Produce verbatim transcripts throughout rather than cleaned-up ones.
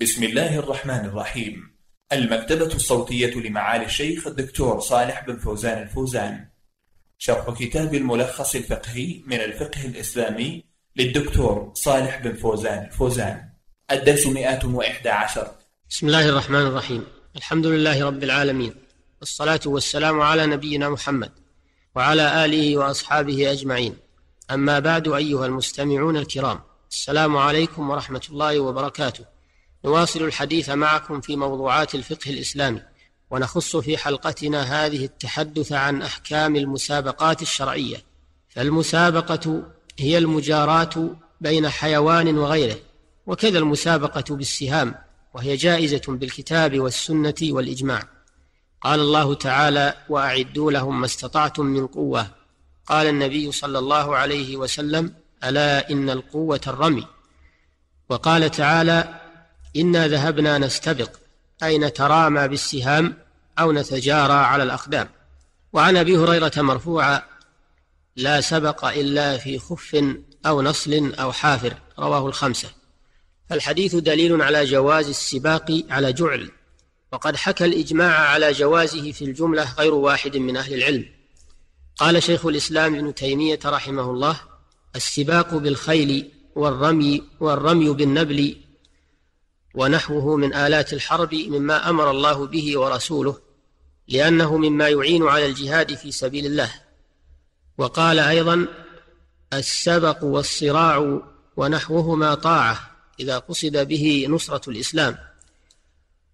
بسم الله الرحمن الرحيم. المكتبة الصوتية لمعالي الشيخ الدكتور صالح بن فوزان الفوزان، شرح كتاب الملخص الفقهي من الفقه الإسلامي للدكتور صالح بن فوزان الفوزان، الدرس مئة وإحدى عشر. بسم الله الرحمن الرحيم. الحمد لله رب العالمين، والصلاة والسلام على نبينا محمد وعلى آله وأصحابه أجمعين. أما بعد، أيها المستمعون الكرام، السلام عليكم ورحمة الله وبركاته. نواصل الحديث معكم في موضوعات الفقه الإسلامي، ونخص في حلقتنا هذه التحدث عن أحكام المسابقات الشرعية. فالمسابقة هي المجاراة بين حيوان وغيره، وكذا المسابقة بالسهام، وهي جائزة بالكتاب والسنة والإجماع. قال الله تعالى: وأعدوا لهم ما استطعتم من قوة. قال النبي صلى الله عليه وسلم: ألا إن القوة الرمي. وقال تعالى: إنا ذهبنا نستبق، أي نترامى بالسهام أو نتجارى على الأقدام. وعن أبي هريرة مرفوعا: لا سبق إلا في خف أو نصل أو حافر، رواه الخمسة. فالحديث دليل على جواز السباق على جعل، وقد حكى الإجماع على جوازه في الجملة غير واحد من أهل العلم. قال شيخ الإسلام ابن تيمية رحمه الله: السباق بالخيل والرمي والرمي بالنبل ونحوه من آلات الحرب مما أمر الله به ورسوله، لأنه مما يعين على الجهاد في سبيل الله. وقال أيضا: السبق والصراع ونحوهما طاعة إذا قصد به نصرة الإسلام.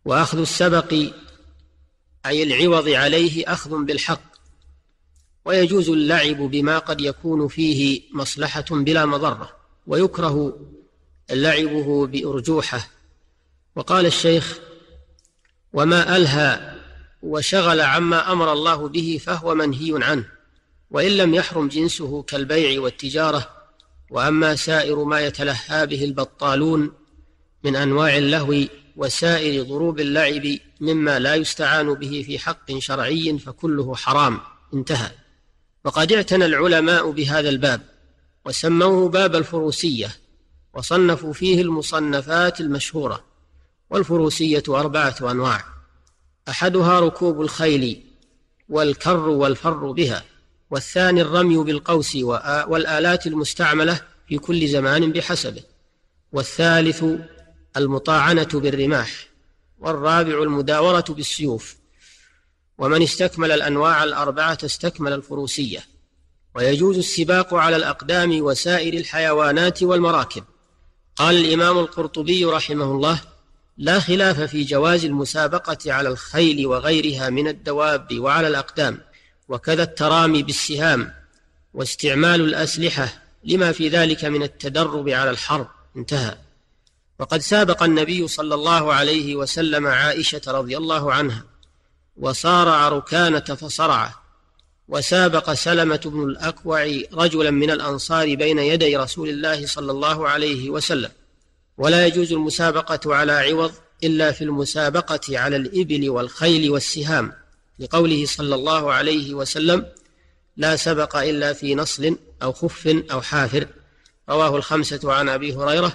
وأخذ السبق أي العوض عليه أخذ بالحق، ويجوز اللعب بما قد يكون فيه مصلحة بلا مضرة، ويكره لعبه بأرجوحة. وقال الشيخ: وما ألهى وشغل عما أمر الله به فهو منهي عنه، وإن لم يحرم جنسه كالبيع والتجارة. وأما سائر ما يتلهى به البطالون من أنواع اللهو وسائر ضروب اللعب مما لا يستعان به في حق شرعي فكله حرام، انتهى. وقد اعتنى العلماء بهذا الباب، وسموه باب الفروسية، وصنفوا فيه المصنفات المشهورة. والفروسية أربعة أنواع: أحدها ركوب الخيل والكر والفر بها، والثاني الرمي بالقوس والآلات المستعملة في كل زمان بحسبه، والثالث المطاعنة بالرماح، والرابع المداورة بالسيوف. ومن استكمل الأنواع الأربعة استكمل الفروسية. ويجوز السباق على الأقدام وسائر الحيوانات والمراكب. قال الإمام القرطبي رحمه الله: لا خلاف في جواز المسابقة على الخيل وغيرها من الدواب وعلى الأقدام، وكذا الترامي بالسهام واستعمال الأسلحة لما في ذلك من التدرب على الحرب، انتهى. وقد سابق النبي صلى الله عليه وسلم عائشة رضي الله عنها، وصارع ركانة فصرعه، وسابق سلمة بن الأكوع رجلا من الأنصار بين يدي رسول الله صلى الله عليه وسلم. ولا يجوز المسابقة على عوض إلا في المسابقة على الإبل والخيل والسهام، لقوله صلى الله عليه وسلم: لا سبق إلا في نصل أو خف أو حافر، رواه الخمسة. عن أبي هريرة: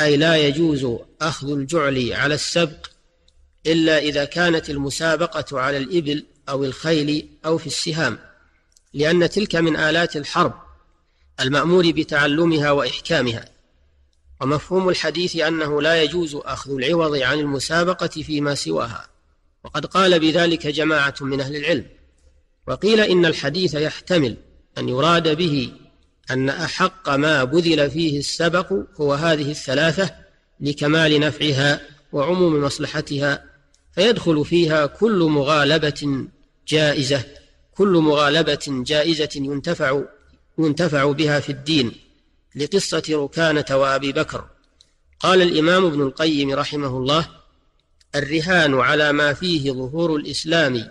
أي لا يجوز أخذ الجعل على السبق إلا إذا كانت المسابقة على الإبل أو الخيل أو في السهام، لأن تلك من آلات الحرب المأمور بتعلمها وإحكامها. ومفهوم الحديث أنه لا يجوز أخذ العوض عن المسابقة فيما سواها، وقد قال بذلك جماعة من أهل العلم. وقيل إن الحديث يحتمل أن يراد به أن أحق ما بذل فيه السبق هو هذه الثلاثة، لكمال نفعها وعموم مصلحتها، فيدخل فيها كل مغالبة جائزة كل مغالبة جائزة ينتفع, ينتفع بها في الدين، لقصة ركانة وأبي بكر. قال الإمام ابن القيم رحمه الله: الرهان على ما فيه ظهور الإسلام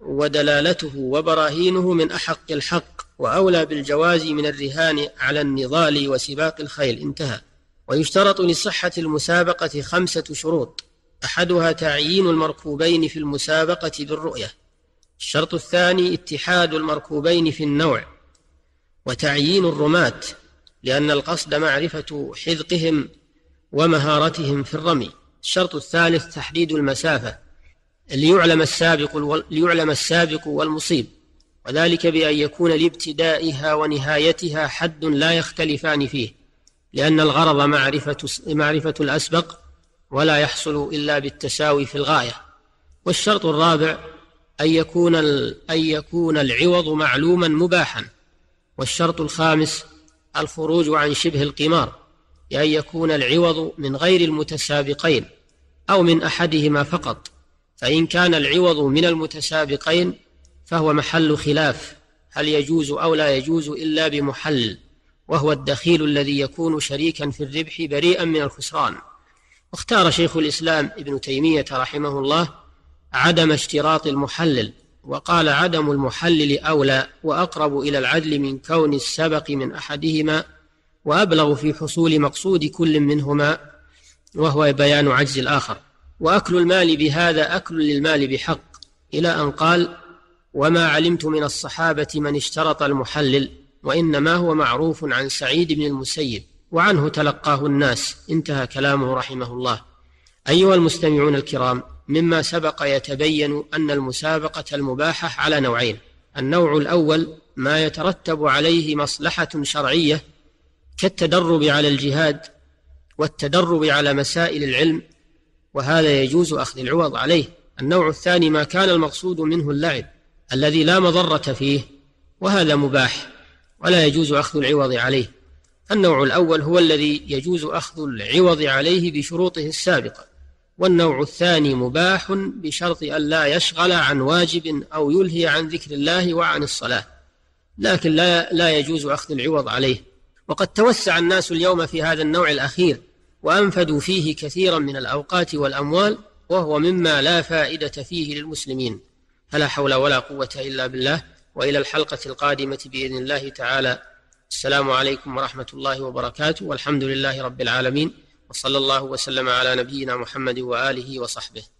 ودلالته وبراهينه من أحق الحق، وأولى بالجواز من الرهان على النضال وسباق الخيل، انتهى. ويشترط لصحة المسابقة خمسة شروط: أحدها تعيين المركوبين في المسابقة بالرؤية. الشرط الثاني اتحاد المركوبين في النوع، وتعيين الرماة، لأن القصد معرفة حذقهم ومهارتهم في الرمي. الشرط الثالث تحديد المسافة ليعلم السابق ليعلم السابق والمصيب، وذلك بأن يكون لابتدائها ونهايتها حد لا يختلفان فيه، لأن الغرض معرفة معرفة الأسبق ولا يحصل إلا بالتساوي في الغاية. والشرط الرابع أن يكون أن يكون العوض معلوما مباحا. والشرط الخامس الخروج عن شبه القمار، بأن يكون العوض من غير المتسابقين أو من أحدهما فقط، فإن كان العوض من المتسابقين فهو محل خلاف هل يجوز أو لا يجوز إلا بمحلل، وهو الدخيل الذي يكون شريكا في الربح بريئا من الخسران. واختار شيخ الإسلام ابن تيمية رحمه الله عدم اشتراط المحلل، وقال عدم المحلل أولى وأقرب إلى العدل من كون السبق من أحدهما، وأبلغ في حصول مقصود كل منهما وهو بيان عجز الآخر. وأكل المال بهذا أكل للمال بحق، إلى أن قال وما علمت من الصحابة من اشترط المحلل، وإنما هو معروف عن سعيد بن المسيب وعنه تلقاه الناس. انتهى كلامه رحمه الله. أيها المستمعون الكرام، مما سبق يتبين أن المسابقة المباحة على نوعين: النوع الأول ما يترتب عليه مصلحة شرعية كالتدرب على الجهاد والتدرب على مسائل العلم، وهذا يجوز أخذ العوض عليه. النوع الثاني ما كان المقصود منه اللعب الذي لا مضرة فيه، وهذا مباح ولا يجوز أخذ العوض عليه. النوع الأول هو الذي يجوز أخذ العوض عليه بشروطه السابقة، والنوع الثاني مباح بشرط أن لا يشغل عن واجب أو يلهي عن ذكر الله وعن الصلاة، لكن لا, لا يجوز أخذ العوض عليه. وقد توسع الناس اليوم في هذا النوع الأخير وأنفدوا فيه كثيرا من الأوقات والأموال، وهو مما لا فائدة فيه للمسلمين. فلا حول ولا قوة إلا بالله. وإلى الحلقة القادمة بإذن الله تعالى. السلام عليكم ورحمة الله وبركاته، والحمد لله رب العالمين، وصلى الله وسلم على نبينا محمد وآله وصحبه.